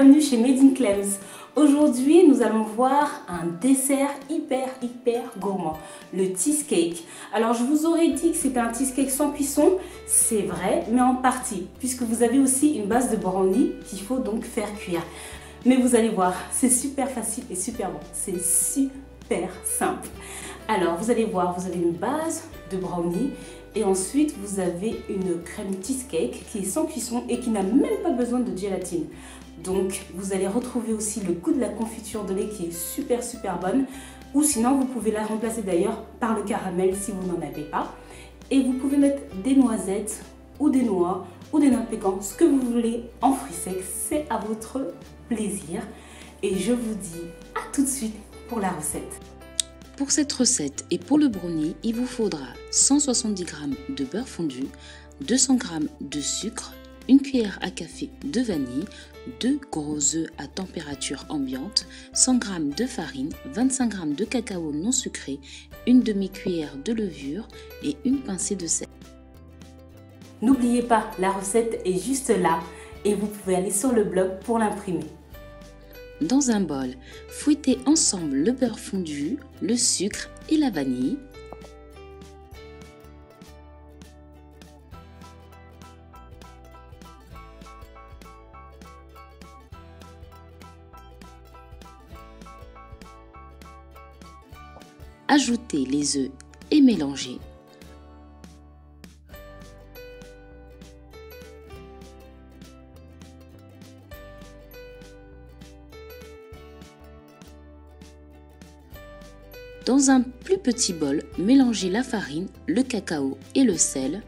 bienvenue chez Made in Clem's. Aujourd'hui, nous allons voir un dessert hyper gourmand, le cheesecake. Alors, je vous aurais dit que c'était un cheesecake sans cuisson, c'est vrai, mais en partie, puisque vous avez aussi une base de brownie qu'il faut donc faire cuire. Mais vous allez voir, c'est super facile et super bon, c'est super simple. Alors, vous allez voir, vous avez une base de brownie. Et ensuite, vous avez une crème cheesecake qui est sans cuisson et qui n'a même pas besoin de gélatine. Donc, vous allez retrouver aussi le goût de la confiture de lait qui est super bonne. Ou sinon, vous pouvez la remplacer d'ailleurs par le caramel si vous n'en avez pas. Et vous pouvez mettre des noisettes ou des noix ou des noix de pécan, ce que vous voulez en fruits secs. C'est à votre plaisir. Et je vous dis à tout de suite pour la recette. Pour cette recette et pour le brownie, il vous faudra 170 g de beurre fondu, 200 g de sucre, une cuillère à café de vanille, 2 gros œufs à température ambiante, 100 g de farine, 25 g de cacao non sucré, une demi-cuillère de levure et une pincée de sel. N'oubliez pas, la recette est juste là et vous pouvez aller sur le blog pour l'imprimer. Dans un bol, fouettez ensemble le beurre fondu, le sucre et la vanille. Ajoutez les œufs et mélangez. Dans un plus petit bol, mélangez la farine, le cacao et le sel.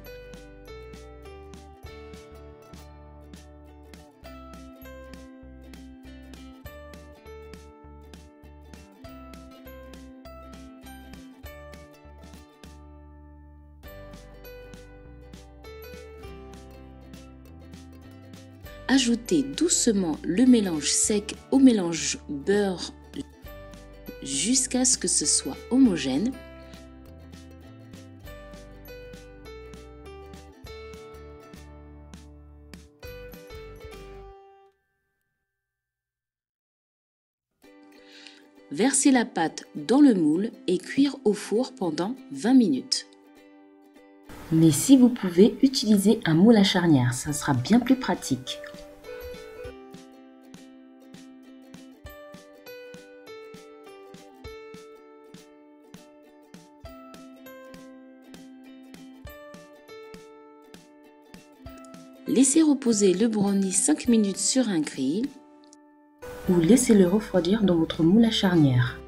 Ajoutez doucement le mélange sec au mélange beurre jusqu'à ce que ce soit homogène. Versez la pâte dans le moule et cuire au four pendant 20 minutes. Mais si vous pouvez, utilisez un moule à charnière, ça sera bien plus pratique. Laissez reposer le brownie 5 minutes sur un grill ou laissez-le refroidir dans votre moule à charnière.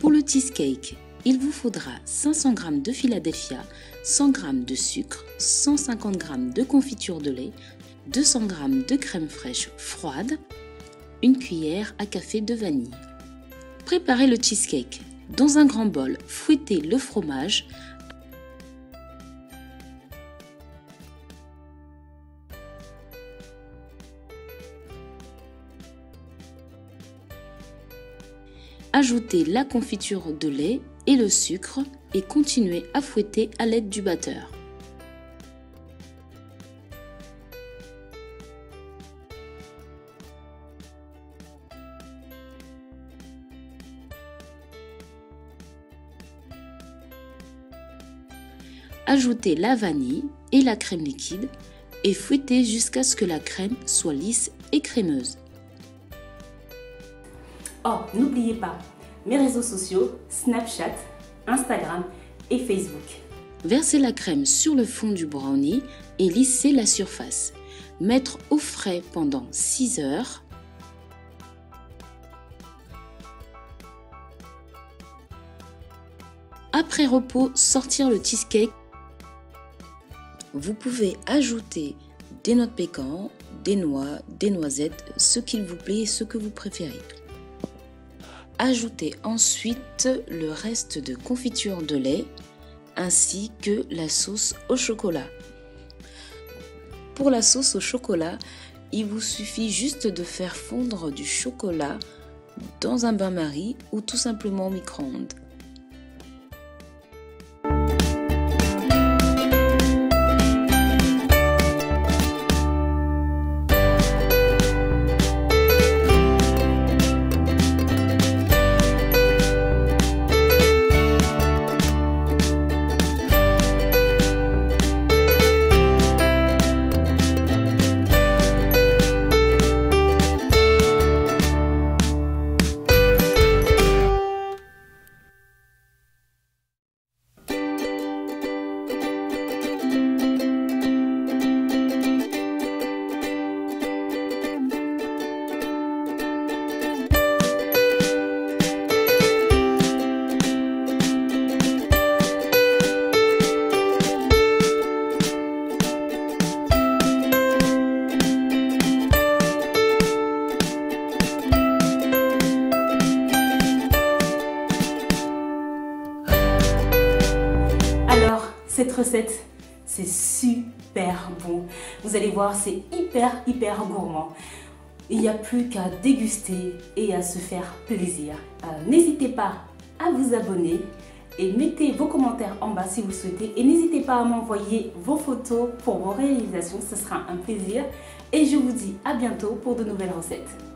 Pour le cheesecake, il vous faudra 500 g de Philadelphia, 100 g de sucre, 150 g de confiture de lait, 200 g de crème fraîche froide, une cuillère à café de vanille. Préparez le cheesecake. Dans un grand bol, fouettez le fromage. Ajoutez la confiture de lait et le sucre et continuez à fouetter à l'aide du batteur. Ajoutez la vanille et la crème liquide et fouettez jusqu'à ce que la crème soit lisse et crémeuse. Oh, n'oubliez pas, mes réseaux sociaux, Snapchat, Instagram et Facebook. Versez la crème sur le fond du brownie et lissez la surface. Mettre au frais pendant 6 heures. Après repos, sortir le cheesecake. Vous pouvez ajouter des noix de pécan, des noix, des noisettes, ce qu'il vous plaît et ce que vous préférez. Ajoutez ensuite le reste de confiture de lait ainsi que la sauce au chocolat. Pour la sauce au chocolat, il vous suffit juste de faire fondre du chocolat dans un bain-marie ou tout simplement au micro-ondes. cette recette. C'est super bon. Vous allez voir, c'est hyper gourmand. Il n'y a plus qu'à déguster et à se faire plaisir. N'hésitez pas à vous abonner et mettez vos commentaires en bas si vous le souhaitez. Et n'hésitez pas à m'envoyer vos photos pour vos réalisations. Ce sera un plaisir. Et je vous dis à bientôt pour de nouvelles recettes.